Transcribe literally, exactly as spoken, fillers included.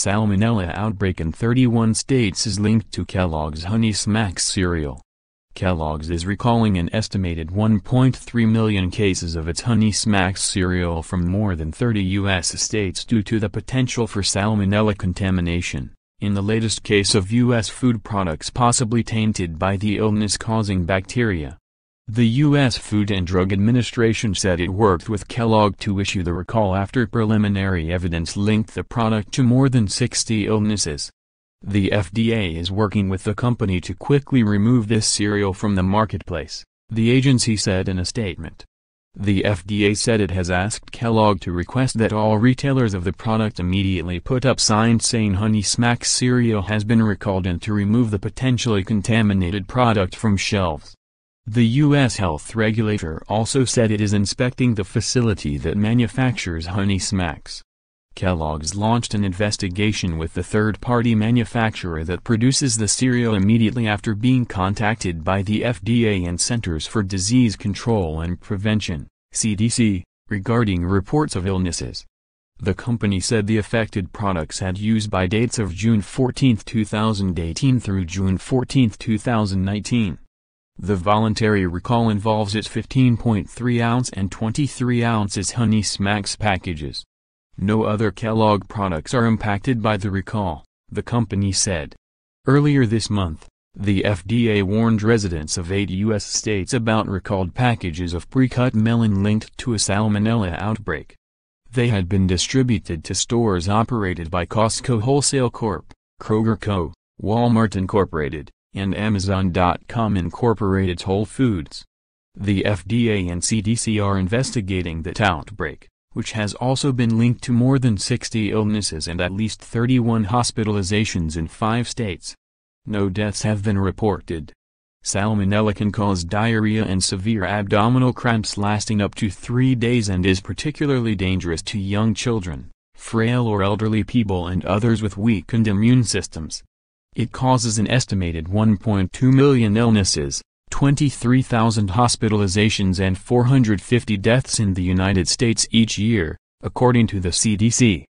Salmonella outbreak in thirty-one states is linked to Kellogg's Honey Smacks cereal. Kellogg's is recalling an estimated one point three million cases of its Honey Smacks cereal from more than thirty U S states due to the potential for salmonella contamination, in the latest case of U S food products possibly tainted by the illness-causing bacteria. The U S Food and Drug Administration said it worked with Kellogg to issue the recall after preliminary evidence linked the product to more than sixty illnesses. The F D A is working with the company to quickly remove this cereal from the marketplace, the agency said in a statement. The F D A said it has asked Kellogg to request that all retailers of the product immediately put up signs saying Honey Smacks cereal has been recalled and to remove the potentially contaminated product from shelves. The U S health regulator also said it is inspecting the facility that manufactures Honey Smacks. Kellogg's launched an investigation with the third-party manufacturer that produces the cereal immediately after being contacted by the F D A and Centers for Disease Control and Prevention (C D C) regarding reports of illnesses. The company said the affected products had use by dates of June fourteenth two thousand eighteen through June fourteenth two thousand nineteen. The voluntary recall involves its fifteen point three ounce and twenty-three ounce Honey Smacks packages. No other Kellogg products are impacted by the recall, the company said. Earlier this month, the F D A warned residents of eight U S states about recalled packages of pre-cut melon linked to a salmonella outbreak. They had been distributed to stores operated by Costco Wholesale Corporation, Kroger Corporation, Walmart Incorporated, and Amazon dot com Incorporated Whole Foods. The F D A and C D C are investigating that outbreak, which has also been linked to more than sixty illnesses and at least thirty-one hospitalizations in five states. No deaths have been reported. Salmonella can cause diarrhea and severe abdominal cramps lasting up to three days and is particularly dangerous to young children, frail or elderly people, and others with weakened immune systems. It causes an estimated one point two million illnesses, twenty-three thousand hospitalizations, and four hundred fifty deaths in the United States each year, according to the C D C.